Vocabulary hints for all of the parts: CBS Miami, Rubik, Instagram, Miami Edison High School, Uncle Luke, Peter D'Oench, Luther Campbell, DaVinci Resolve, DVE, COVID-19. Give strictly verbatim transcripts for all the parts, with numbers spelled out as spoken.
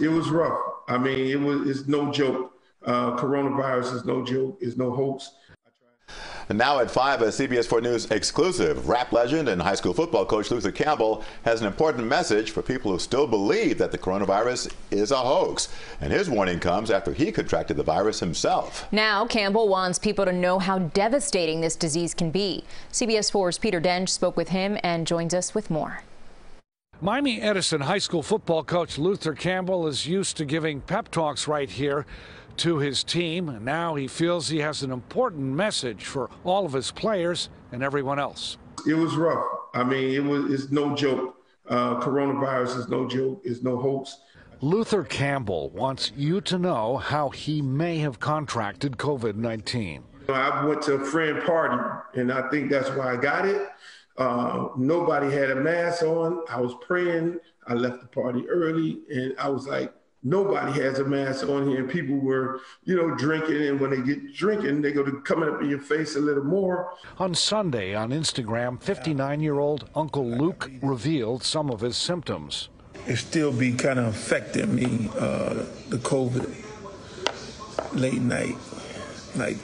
it was rough. I mean, it was, it's no joke. Uh, coronavirus is no joke, it's no hoax. And now at five, a C B S four News exclusive. Rap legend and high school football coach Luther Campbell has an important message for people who still believe that the coronavirus is a hoax. And his warning comes after he contracted the virus himself. Now Campbell wants people to know how devastating this disease can be. C B S four's Peter D'Oench spoke with him and joins us with more. Miami Edison High School football coach Luther Campbell is used to giving pep talks right here to his team. Now he feels he has an important message for all of his players and everyone else. It was rough. I mean, it was, it's no joke. Uh, coronavirus is no joke, it's no hoax. Luther Campbell wants you to know how he may have contracted COVID nineteen. I went to a friend party, and I think that's why I got it. Uh, nobody had a mask on. I was praying. I left the party early, and I was like, nobody has a mask on here. And people were, you know, drinking, and when they get drinking, they go to coming up in your face a little more. On Sunday on Instagram, fifty-nine-year-old Uncle Luke revealed some of his symptoms. It still be kind of affecting me, uh, the COVID, late night, like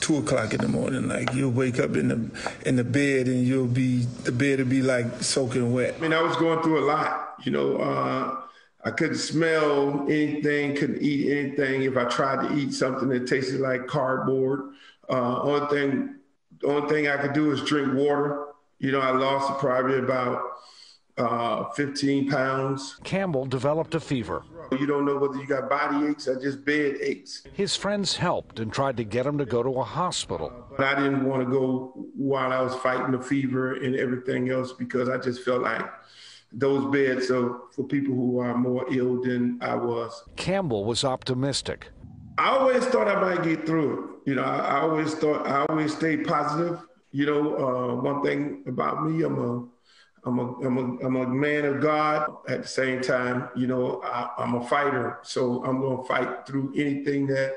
two o'clock in the morning. Like, you'll wake up in the in the bed and you'll be the bed will be like soaking wet. I mean, I was going through a lot, you know. uh I couldn't smell anything, couldn't eat anything. If I tried to eat something that tasted like cardboard, uh only thing the only thing I could do is drink water. You know, I lost probably about uh fifteen pounds. Campbell developed a fever. You don't know whether you got body aches or just bed aches. His friends helped and tried to get him to go to a hospital. But I didn't want to go while I was fighting the fever and everything else, because I just felt like those beds are for people who are more ill than I was. Campbell was optimistic. I always thought I might get through it. You know, I, I always thought, I always stayed positive. You know, uh, one thing about me, I'm a I'm a, I'm, a, I'm a man of God. At the same time, you know, I, I'm a fighter, so I'm going to fight through anything that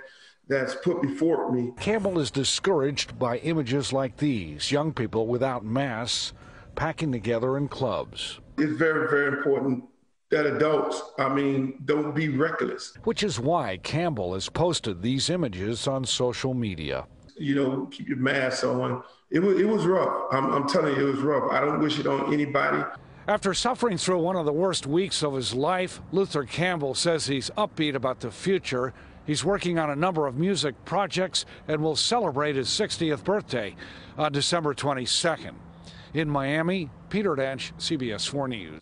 that's put before me. Campbell is discouraged by images like these, young people without masks packing together in clubs. It's very, very important that adults, I mean, don't be reckless. Which is why Campbell has posted these images on social media. You know, keep your mask on. It was, it was rough. I'm, I'm telling you, it was rough. I don't wish it on anybody. After suffering through one of the worst weeks of his life, Luther Campbell says he's upbeat about the future. He's working on a number of music projects and will celebrate his sixtieth birthday on December twenty-second. In Miami, Peter D'Oench, C B S four News.